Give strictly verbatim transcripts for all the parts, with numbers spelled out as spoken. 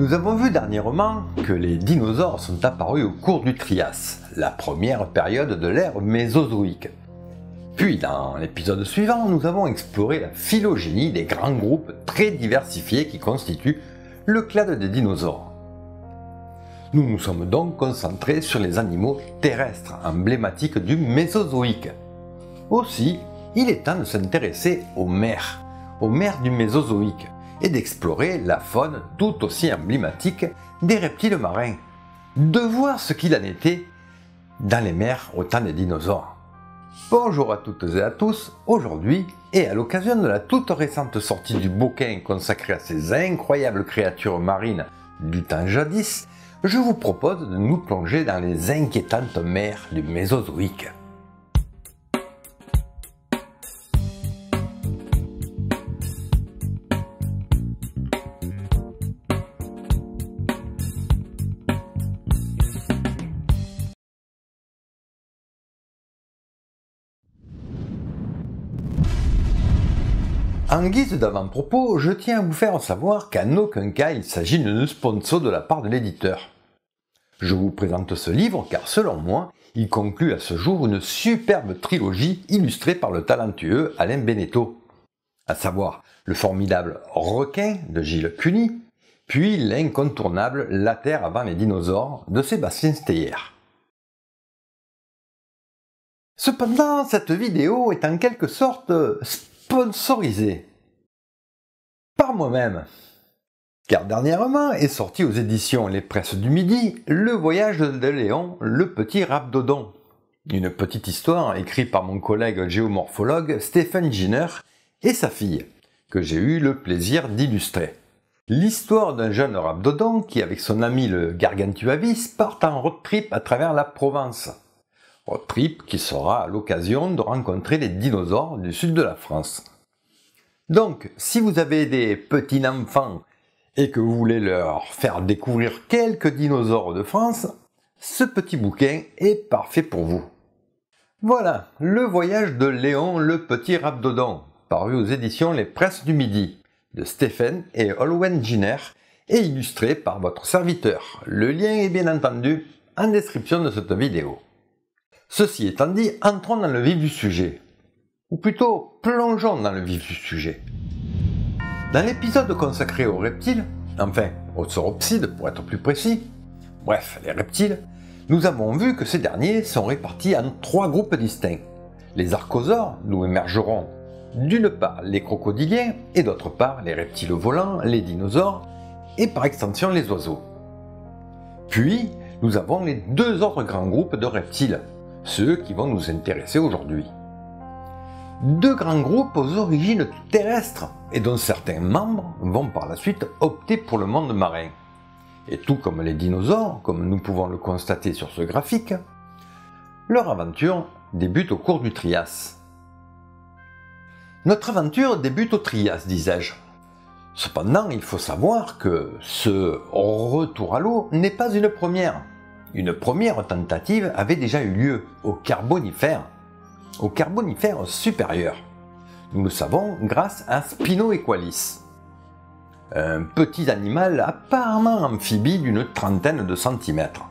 Nous avons vu dernièrement que les dinosaures sont apparus au cours du Trias, la première période de l'ère mésozoïque. Puis, dans l'épisode suivant, nous avons exploré la phylogénie des grands groupes très diversifiés qui constituent le clade des dinosaures. Nous nous sommes donc concentrés sur les animaux terrestres emblématiques du Mésozoïque. Aussi, il est temps de s'intéresser aux mers, aux mers du Mésozoïque, et d'explorer la faune tout aussi emblématique des reptiles marins, de voir ce qu'il en était dans les mers au temps des dinosaures. Bonjour à toutes et à tous, aujourd'hui, et à l'occasion de la toute récente sortie du bouquin consacré à ces incroyables créatures marines du temps jadis, je vous propose de nous plonger dans les inquiétantes mers du Mésozoïque. En guise d'avant-propos, je tiens à vous faire savoir qu'en aucun cas il s'agit d'un sponsor de la part de l'éditeur. Je vous présente ce livre car selon moi, il conclut à ce jour une superbe trilogie illustrée par le talentueux Alain Beneteau, à savoir le formidable Requin de Gilles Cuny, puis l'incontournable La Terre avant les dinosaures de Sébastien Steyer. Cependant, cette vidéo est en quelque sorte sponsorisée par moi-même, car dernièrement est sorti aux éditions Les Presses du Midi le voyage de Léon, le petit Rhabdodon, une petite histoire écrite par mon collègue géomorphologue Stephen Giner et sa fille, que j'ai eu le plaisir d'illustrer. L'histoire d'un jeune Rhabdodon qui, avec son ami le Gargantuavis, part en road trip à travers la Provence. Trip qui sera à l'occasion de rencontrer les dinosaures du sud de la France. Donc, si vous avez des petits enfants et que vous voulez leur faire découvrir quelques dinosaures de France, ce petit bouquin est parfait pour vous. Voilà, le voyage de Léon le petit Rhabdodon, paru aux éditions Les Presses du Midi, de Stephen et Olwen Giner, et illustré par votre serviteur. Le lien est bien entendu en description de cette vidéo. Ceci étant dit, entrons dans le vif du sujet, ou plutôt plongeons dans le vif du sujet. Dans l'épisode consacré aux reptiles, enfin aux sauropsides pour être plus précis, bref les reptiles, nous avons vu que ces derniers sont répartis en trois groupes distincts. Les archosaures, d'où émergeront d'une part les crocodiliens et d'autre part les reptiles volants, les dinosaures et par extension les oiseaux. Puis nous avons les deux autres grands groupes de reptiles, ceux qui vont nous intéresser aujourd'hui. Deux grands groupes aux origines terrestres et dont certains membres vont par la suite opter pour le monde marin. Et tout comme les dinosaures, comme nous pouvons le constater sur ce graphique, leur aventure débute au cours du Trias. Notre aventure débute au Trias, disais-je. Cependant, il faut savoir que ce retour à l'eau n'est pas une première. Une première tentative avait déjà eu lieu au Carbonifère, au Carbonifère supérieur. Nous le savons grâce à Spinoequalis, un petit animal apparemment amphibie d'une trentaine de centimètres.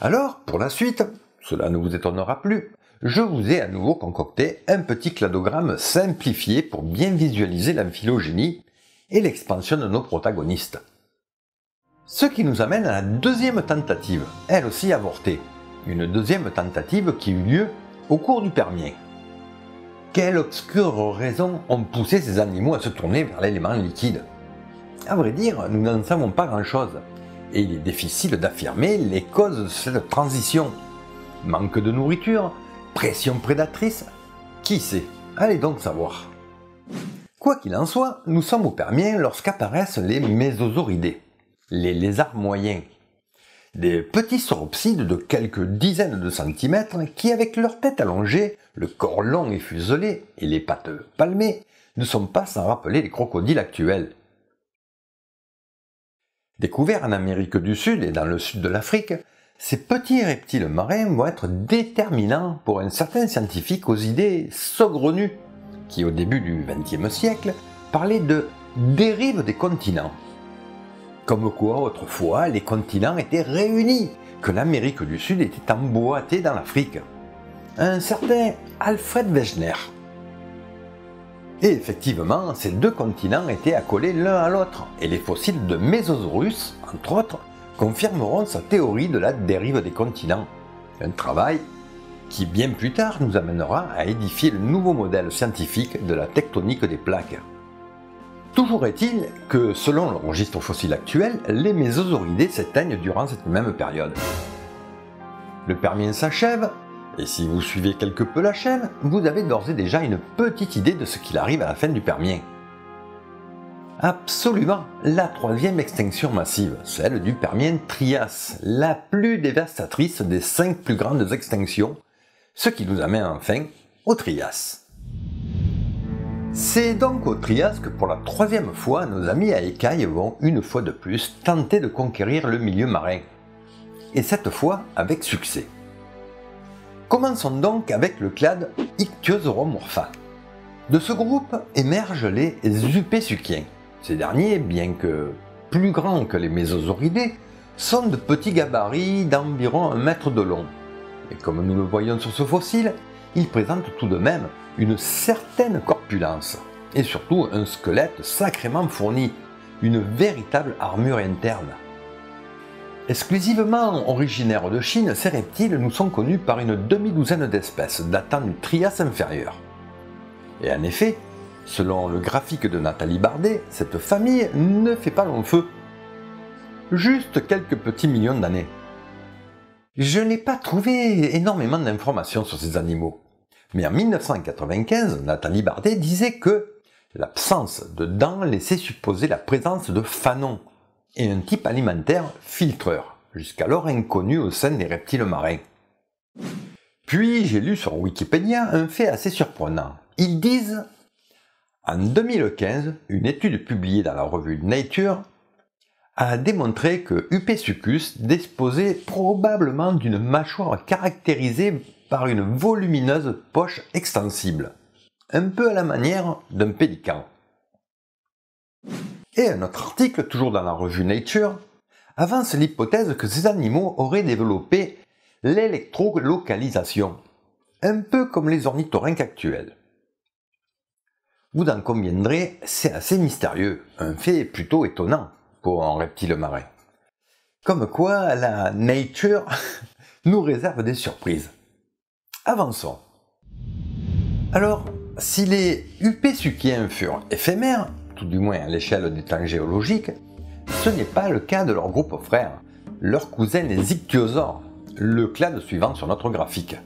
Alors, pour la suite, cela ne vous étonnera plus, je vous ai à nouveau concocté un petit cladogramme simplifié pour bien visualiser la phylogénie et l'expansion de nos protagonistes. Ce qui nous amène à la deuxième tentative, elle aussi avortée. Une deuxième tentative qui eut lieu au cours du Permien. Quelles obscures raisons ont poussé ces animaux à se tourner vers l'élément liquide? À vrai dire, nous n'en savons pas grand-chose, et il est difficile d'affirmer les causes de cette transition. Manque de nourriture? Pression prédatrice? Qui sait? Allez donc savoir. Quoi qu'il en soit, nous sommes au Permien lorsqu'apparaissent les Mésosauridés, les lézards moyens, des petits sauropsides de quelques dizaines de centimètres qui, avec leur tête allongée, le corps long et fuselé et les pattes palmées, ne sont pas sans rappeler les crocodiles actuels. Découverts en Amérique du Sud et dans le sud de l'Afrique, ces petits reptiles marins vont être déterminants pour un certain scientifique aux idées saugrenues qui, au début du vingtième siècle, parlait de dérive des continents. Comme quoi autrefois les continents étaient réunis, que l'Amérique du Sud était emboîtée dans l'Afrique. Un certain Alfred Wegener. Et effectivement, ces deux continents étaient accolés l'un à l'autre, et les fossiles de Mésosaurus, entre autres, confirmeront sa théorie de la dérive des continents. Un travail qui bien plus tard nous amènera à édifier le nouveau modèle scientifique de la tectonique des plaques. Toujours est-il que, selon le registre fossile actuel, les Mésosauridés s'éteignent durant cette même période. Le Permien s'achève, et si vous suivez quelque peu la chaîne, vous avez d'ores et déjà une petite idée de ce qu'il arrive à la fin du Permien. Absolument, la troisième extinction massive, celle du Permien Trias, la plus dévastatrice des cinq plus grandes extinctions, ce qui nous amène enfin au Trias. C'est donc au Trias que pour la troisième fois, nos amis à écailles vont une fois de plus tenter de conquérir le milieu marin, et cette fois avec succès. Commençons donc avec le clade Ichtyosauromorpha. De ce groupe émergent les Zuppesuchiens. Ces derniers, bien que plus grands que les Mésosauridés, sont de petits gabarits d'environ un mètre de long. Et comme nous le voyons sur ce fossile, ils présentent tout de même une certaine corpulence, et surtout un squelette sacrément fourni, une véritable armure interne. Exclusivement originaires de Chine, ces reptiles nous sont connus par une demi-douzaine d'espèces datant du Trias inférieur. Et en effet, selon le graphique de Nathalie Bardet, cette famille ne fait pas long feu. Juste quelques petits millions d'années. Je n'ai pas trouvé énormément d'informations sur ces animaux. Mais en mille neuf cent quatre-vingt-quinze, Nathalie Bardet disait que l'absence de dents laissait supposer la présence de fanons, et un type alimentaire filtreur, jusqu'alors inconnu au sein des reptiles marins. Puis j'ai lu sur Wikipédia un fait assez surprenant. Ils disent, en deux mille quinze, une étude publiée dans la revue Nature a démontré que Hupehsuchus disposait probablement d'une mâchoire caractérisée par une volumineuse poche extensible, un peu à la manière d'un pélican. Et un autre article, toujours dans la revue Nature, avance l'hypothèse que ces animaux auraient développé l'électrolocalisation, un peu comme les ornithorynques actuels. Vous en conviendrez, c'est assez mystérieux, un fait plutôt étonnant pour un reptile marin. Comme quoi, la nature nous réserve des surprises. Avançons. Alors, si les Hupehsuchiens furent éphémères, tout du moins à l'échelle des temps géologiques, ce n'est pas le cas de leur groupe frère, leur cousin les ichthyosaures, le clade suivant sur notre graphique.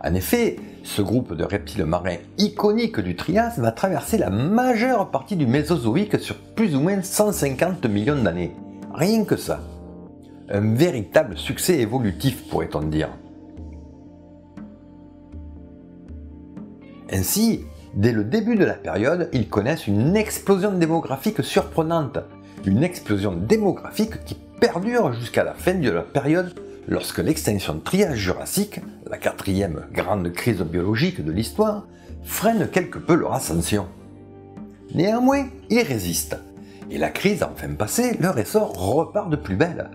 En effet, ce groupe de reptiles marins iconiques du Trias va traverser la majeure partie du Mésozoïque sur plus ou moins cent cinquante millions d'années, rien que ça. Un véritable succès évolutif, pourrait-on dire. Ainsi, dès le début de la période, ils connaissent une explosion démographique surprenante, une explosion démographique qui perdure jusqu'à la fin de la période lorsque l'extinction Trias-Jurassique, la quatrième grande crise biologique de l'histoire, freine quelque peu leur ascension. Néanmoins, ils résistent, et la crise enfin passée, leur essor repart de plus belle,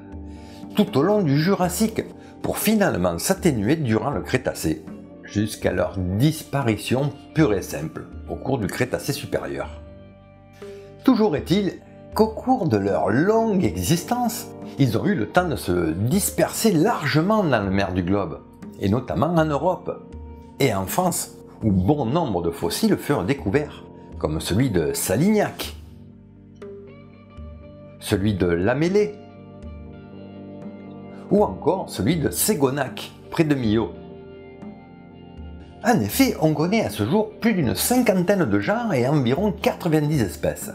tout au long du Jurassique, pour finalement s'atténuer durant le Crétacé, jusqu'à leur disparition pure et simple au cours du Crétacé supérieur. Toujours est-il qu'au cours de leur longue existence, ils ont eu le temps de se disperser largement dans le mer du globe, et notamment en Europe, et en France, où bon nombre de fossiles furent découverts, comme celui de Salignac, celui de Lamellé, ou encore celui de Ségonac, près de Millau. En effet, on connaît à ce jour plus d'une cinquantaine de genres et environ quatre-vingt-dix espèces.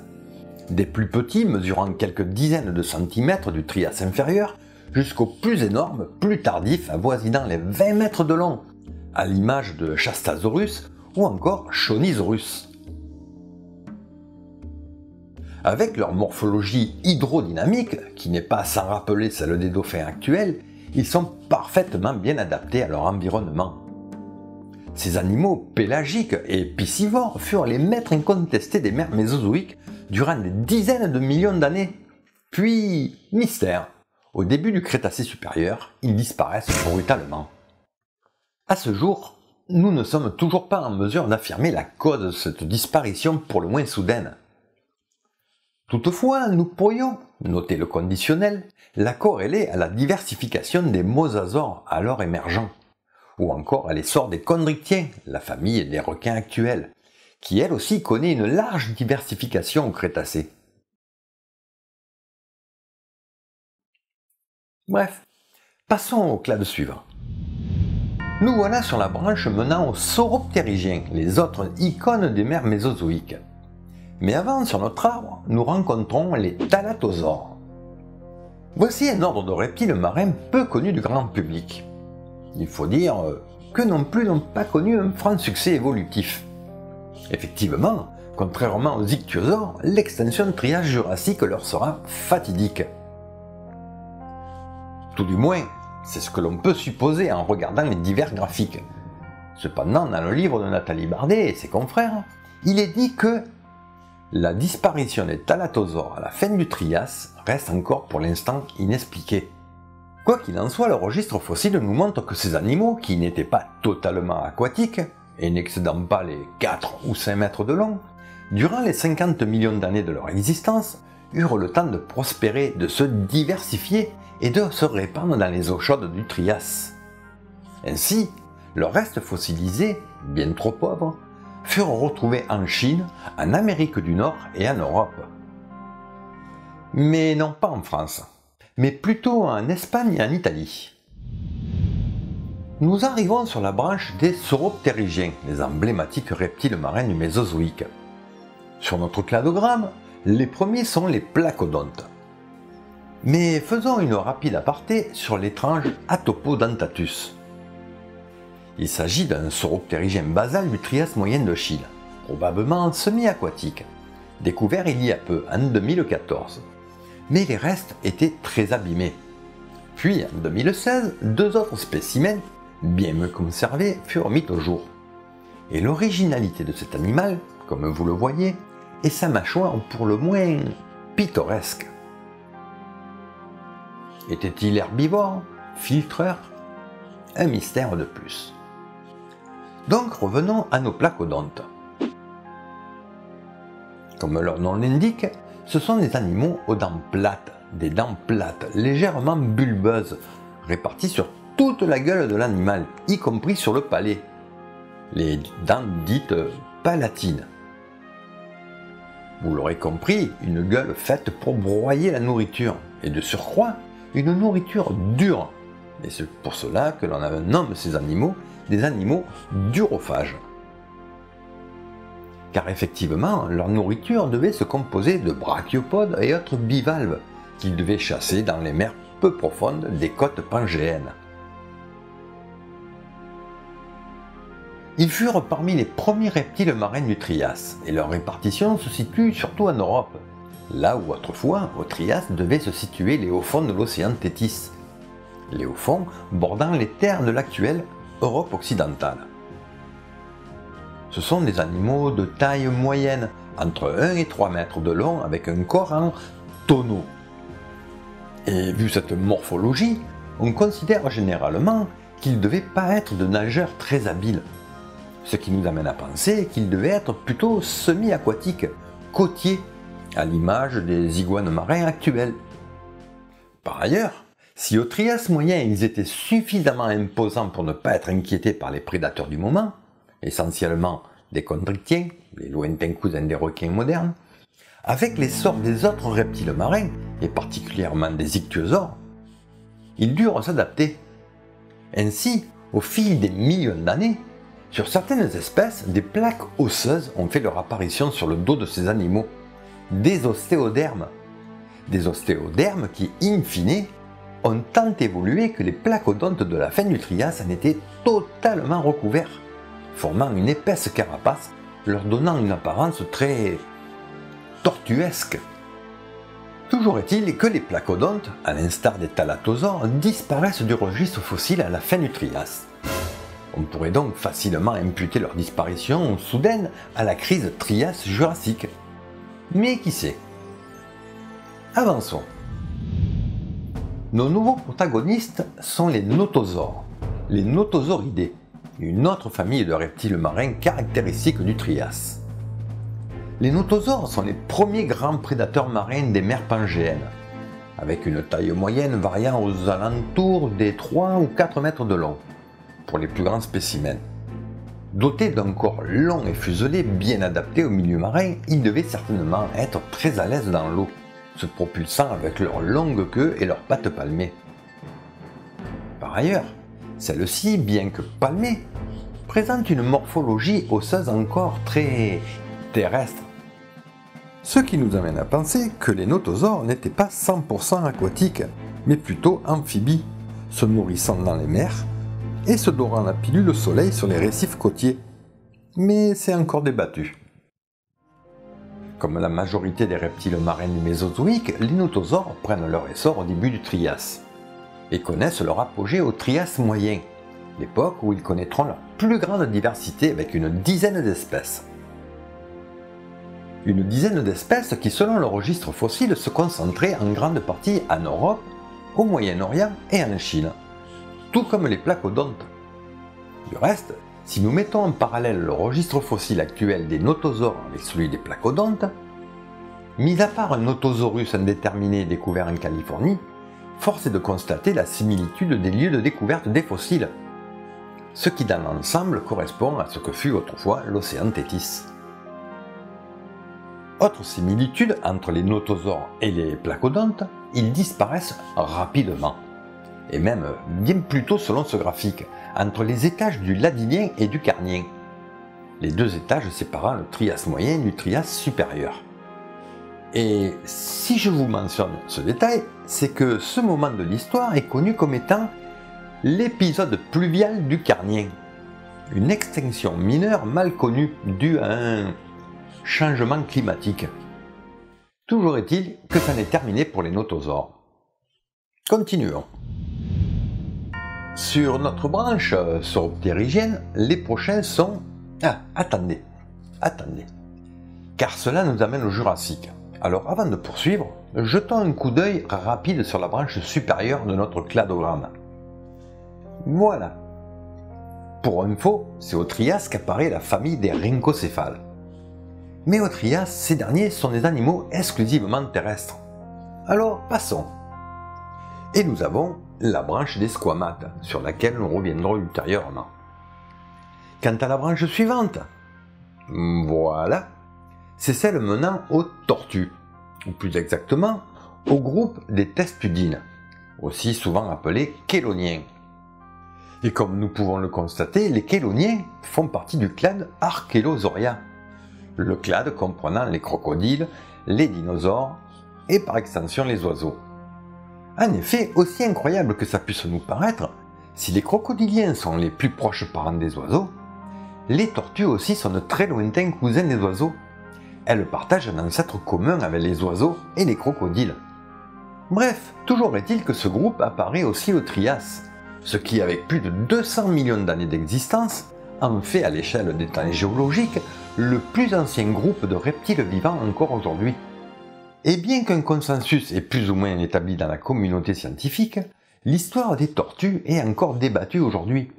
Des plus petits mesurant quelques dizaines de centimètres du Trias inférieur, jusqu'aux plus énormes, plus tardifs, avoisinant les vingt mètres de long, à l'image de Shastasaurus ou encore Shonisaurus. Avec leur morphologie hydrodynamique, qui n'est pas sans rappeler celle des dauphins actuels, ils sont parfaitement bien adaptés à leur environnement. Ces animaux pélagiques et piscivores furent les maîtres incontestés des mers mésozoïques durant des dizaines de millions d'années, Puis, mystère, au début du Crétacé supérieur, ils disparaissent brutalement. À ce jour, nous ne sommes toujours pas en mesure d'affirmer la cause de cette disparition pour le moins soudaine. Toutefois, nous pourrions, notez le conditionnel, la corréler à la diversification des mosasaures alors émergents, ou encore à l'essor des chondrichtiens, la famille des requins actuels, qui elle aussi connaît une large diversification au Crétacé. Bref, passons au clade suivant. Nous voilà sur la branche menant aux sauroptérygiens, les autres icônes des mers mésozoïques. Mais avant, sur notre arbre, nous rencontrons les Thalatosaures. Voici un ordre de reptiles marins peu connu du grand public. Il faut dire que non plus n'ont pas connu un franc succès évolutif. Effectivement, contrairement aux ichthyosaures, l'extinction Trias jurassique leur sera fatidique. Tout du moins, c'est ce que l'on peut supposer en regardant les divers graphiques. Cependant, dans le livre de Nathalie Bardet et ses confrères, il est dit que la disparition des Thalatosaures à la fin du Trias reste encore pour l'instant inexpliquée. Quoi qu'il en soit, le registre fossile nous montre que ces animaux, qui n'étaient pas totalement aquatiques, et n'excédant pas les quatre ou cinq mètres de long, durant les cinquante millions d'années de leur existence, eurent le temps de prospérer, de se diversifier et de se répandre dans les eaux chaudes du Trias. Ainsi, leurs restes fossilisés, bien trop pauvres, furent retrouvés en Chine, en Amérique du Nord et en Europe. Mais non pas en France, mais plutôt en Espagne et en Italie. Nous arrivons sur la branche des sauroptérygiens, les emblématiques reptiles marins du Mésozoïque. Sur notre cladogramme, les premiers sont les Placodontes. Mais faisons une rapide aparté sur l'étrange Atopodentatus. Il s'agit d'un sauroptérygien basal du Trias moyen de Chine, probablement semi-aquatique, découvert il y a peu, en deux mille quatorze. Mais les restes étaient très abîmés. Puis en deux mille seize, deux autres spécimens, bien mieux conservés, furent mis au jour. Et l'originalité de cet animal, comme vous le voyez, est sa mâchoire pour le moins pittoresque. Était-il herbivore, filtreur? Un mystère de plus. Donc revenons à nos placodontes. Comme leur nom l'indique, ce sont des animaux aux dents plates, des dents plates, légèrement bulbeuses, réparties sur toute la gueule de l'animal, y compris sur le palais, les dents dites palatines. Vous l'aurez compris, une gueule faite pour broyer la nourriture, et de surcroît, une nourriture dure. Et c'est pour cela que l'on nomme ces animaux des animaux durophages. Car effectivement, leur nourriture devait se composer de brachiopodes et autres bivalves qu'ils devaient chasser dans les mers peu profondes des côtes pangéennes. Ils furent parmi les premiers reptiles marins du Trias, et leur répartition se situe surtout en Europe, là où autrefois, au Trias, devaient se situer les hauts fonds de l'océan Téthys, les hauts fonds bordant les terres de l'actuelle Europe occidentale. Ce sont des animaux de taille moyenne, entre un et trois mètres de long, avec un corps en tonneau. Et vu cette morphologie, on considère généralement qu'ils ne devaient pas être de nageurs très habiles, ce qui nous amène à penser qu'ils devaient être plutôt semi-aquatiques, côtiers, à l'image des iguanes marins actuels. Par ailleurs, si au Trias moyen ils étaient suffisamment imposants pour ne pas être inquiétés par les prédateurs du moment, essentiellement des chondrichtiens, les lointains cousins des requins modernes, avec l'essor des autres reptiles marins, et particulièrement des ichthyosaures, ils durent s'adapter. Ainsi, au fil des millions d'années, sur certaines espèces, des plaques osseuses ont fait leur apparition sur le dos de ces animaux, des ostéodermes, des ostéodermes qui, in fine, ont tant évolué que les placodontes de la fin du Trias en étaient totalement recouverts, formant une épaisse carapace, leur donnant une apparence très tortuesque. Toujours est-il que les placodontes, à l'instar des thalatosaures, disparaissent du registre fossile à la fin du Trias. On pourrait donc facilement imputer leur disparition soudaine à la crise Trias jurassique. Mais qui sait? Avançons. Nos nouveaux protagonistes sont les nothosaures, les nothosauridés, une autre famille de reptiles marins caractéristique du Trias. Les nothosaures sont les premiers grands prédateurs marins des mers pangéennes, avec une taille moyenne variant aux alentours des trois ou quatre mètres de long, pour les plus grands spécimens. Dotés d'un corps long et fuselé bien adapté au milieu marin, ils devaient certainement être très à l'aise dans l'eau, se propulsant avec leur longue queue et leurs pattes palmées. Par ailleurs, celle-ci, bien que palmée, présente une morphologie osseuse encore très terrestre. Ce qui nous amène à penser que les nothosaures n'étaient pas cent pour cent aquatiques, mais plutôt amphibies, se nourrissant dans les mers et se dorant la pilule au soleil sur les récifs côtiers. Mais c'est encore débattu. Comme la majorité des reptiles marins du Mésozoïque, les nothosaures prennent leur essor au début du Trias et connaissent leur apogée au Trias moyen, l'époque où ils connaîtront leur plus grande diversité avec une dizaine d'espèces. Une dizaine d'espèces qui, selon le registre fossile, se concentraient en grande partie en Europe, au Moyen-Orient et en Chine, tout comme les placodontes. Du reste, si nous mettons en parallèle le registre fossile actuel des nothosaures avec celui des placodontes, mis à part un nothosaurus indéterminé découvert en Californie, force est de constater la similitude des lieux de découverte des fossiles, ce qui dans l'ensemble correspond à ce que fut autrefois l'océan Téthys. Autre similitude entre les nothosaures et les placodontes, ils disparaissent rapidement, et même bien plus tôt selon ce graphique, entre les étages du Ladinien et du Carnien, les deux étages séparant le Trias moyen du Trias supérieur. Et si je vous mentionne ce détail, c'est que ce moment de l'histoire est connu comme étant l'épisode pluvial du Carnien, une extinction mineure mal connue due à un changement climatique. Toujours est-il que ça n'est terminé pour les nothosaures. Continuons. Sur notre branche sauroptérygienne, les prochains sont... Ah, attendez, attendez, car cela nous amène au Jurassique. Alors avant de poursuivre, jetons un coup d'œil rapide sur la branche supérieure de notre cladogramme. Voilà. Pour info, c'est au Trias qu'apparaît la famille des Rhincocéphales. Mais au Trias, ces derniers sont des animaux exclusivement terrestres. Alors passons. Et nous avons la branche des squamates, sur laquelle nous reviendrons ultérieurement. Quant à la branche suivante, voilà, c'est celle menant aux tortues, ou plus exactement, au groupe des testudines, aussi souvent appelés chéloniens. Et comme nous pouvons le constater, les chéloniens font partie du clade Archélosauria, le clade comprenant les crocodiles, les dinosaures et par extension les oiseaux. En effet, aussi incroyable que ça puisse nous paraître, si les crocodiliens sont les plus proches parents des oiseaux, les tortues aussi sont de très lointains cousins des oiseaux. Elles partagent un ancêtre commun avec les oiseaux et les crocodiles. Bref, toujours est-il que ce groupe apparaît aussi au Trias, ce qui, avec plus de deux cents millions d'années d'existence, en fait à l'échelle des temps géologiques, le plus ancien groupe de reptiles vivants encore aujourd'hui. Et bien qu'un consensus est plus ou moins établi dans la communauté scientifique, l'histoire des tortues est encore débattue aujourd'hui.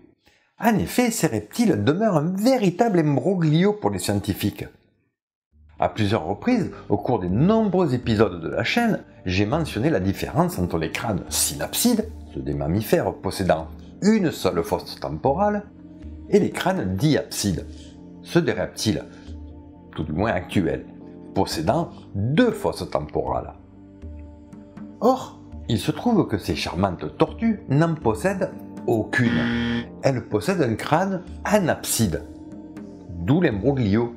En effet, ces reptiles demeurent un véritable imbroglio pour les scientifiques. À plusieurs reprises, au cours des nombreux épisodes de la chaîne, j'ai mentionné la différence entre les crânes synapsides, ceux des mammifères possédant une seule fosse temporale, et les crânes diapsides, ceux des reptiles, tout du moins actuels, possédant deux fosses temporales. Or, il se trouve que ces charmantes tortues n'en possèdent aucune. Elles possèdent un crâne anapside, d'où l'imbroglio.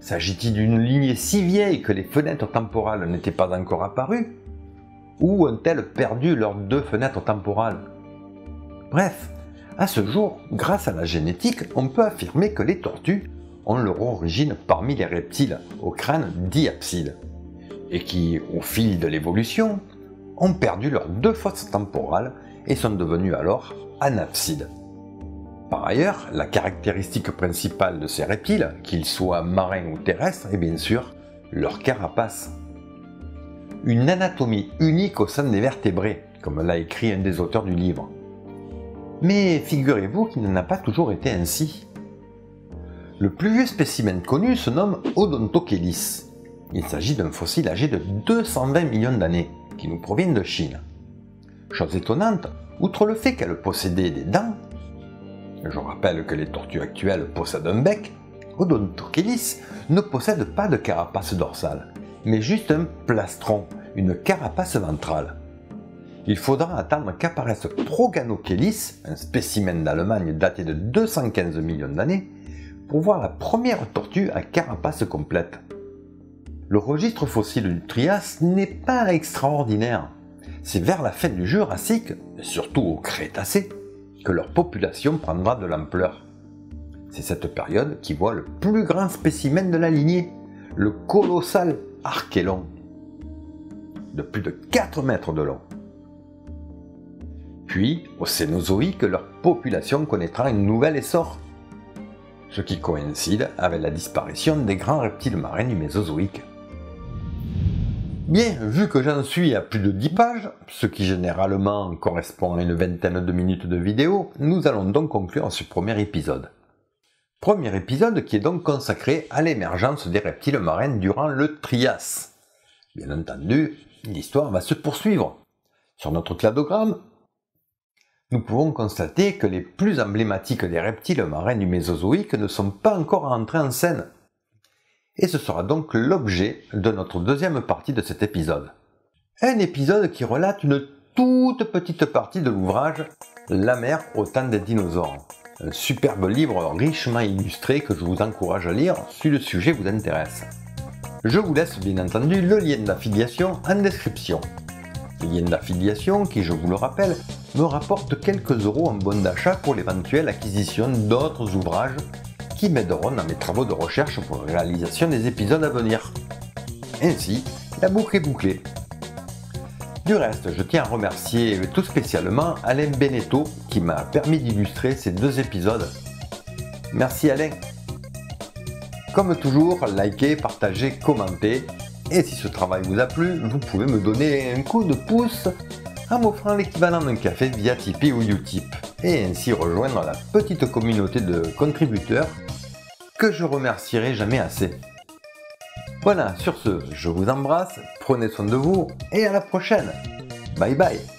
S'agit-il d'une lignée si vieille que les fenêtres temporales n'étaient pas encore apparues? Ou ont-elles perdu leurs deux fenêtres temporales? Bref, à ce jour, grâce à la génétique, on peut affirmer que les tortues ont leur origine parmi les reptiles au crâne diapside, et qui, au fil de l'évolution, ont perdu leurs deux fosses temporales et sont devenus alors anapsides. Par ailleurs, la caractéristique principale de ces reptiles, qu'ils soient marins ou terrestres, est bien sûr leur carapace. Une anatomie unique au sein des vertébrés, comme l'a écrit un des auteurs du livre. Mais figurez-vous qu'il n'en a pas toujours été ainsi. Le plus vieux spécimen connu se nomme Odontochelys. Il s'agit d'un fossile âgé de deux cent vingt millions d'années, qui nous provient de Chine. Chose étonnante, outre le fait qu'elle possédait des dents, je rappelle que les tortues actuelles possèdent un bec, Odontochelys ne possède pas de carapace dorsale, mais juste un plastron, une carapace ventrale. Il faudra attendre qu'apparaisse Proganochelys, un spécimen d'Allemagne daté de deux cent quinze millions d'années, pour voir la première tortue à carapace complète. Le registre fossile du Trias n'est pas extraordinaire. C'est vers la fin du Jurassique, et surtout au Crétacé, que leur population prendra de l'ampleur. C'est cette période qui voit le plus grand spécimen de la lignée, le colossal Archelon, de plus de quatre mètres de long. Puis, au Cénozoïque, leur population connaîtra une nouvelle essor, ce qui coïncide avec la disparition des grands reptiles marins du Mésozoïque. Bien, vu que j'en suis à plus de dix pages, ce qui généralement correspond à une vingtaine de minutes de vidéo, nous allons donc conclure ce premier épisode. Premier épisode qui est donc consacré à l'émergence des reptiles marins durant le Trias. Bien entendu, l'histoire va se poursuivre. Sur notre cladogramme, nous pouvons constater que les plus emblématiques des reptiles marins du Mésozoïque ne sont pas encore entrés en scène. Et ce sera donc l'objet de notre deuxième partie de cet épisode. Un épisode qui relate une toute petite partie de l'ouvrage « La mer au temps des dinosaures ». Un superbe livre richement illustré que je vous encourage à lire si le sujet vous intéresse. Je vous laisse bien entendu le lien d'affiliation en description. Le lien d'affiliation qui, je vous le rappelle, me rapporte quelques euros en bon d'achat pour l'éventuelle acquisition d'autres ouvrages qui m'aideront dans mes travaux de recherche pour la réalisation des épisodes à venir. Ainsi, la boucle est bouclée. Du reste, je tiens à remercier tout spécialement Alain Beneteau qui m'a permis d'illustrer ces deux épisodes. Merci Alain! Comme toujours, likez, partagez, commentez. Et si ce travail vous a plu, vous pouvez me donner un coup de pouce en m'offrant l'équivalent d'un café via Tipeee ou Utip, et ainsi rejoindre la petite communauté de contributeurs que je remercierai jamais assez. Voilà, sur ce, je vous embrasse, prenez soin de vous et à la prochaine. Bye bye.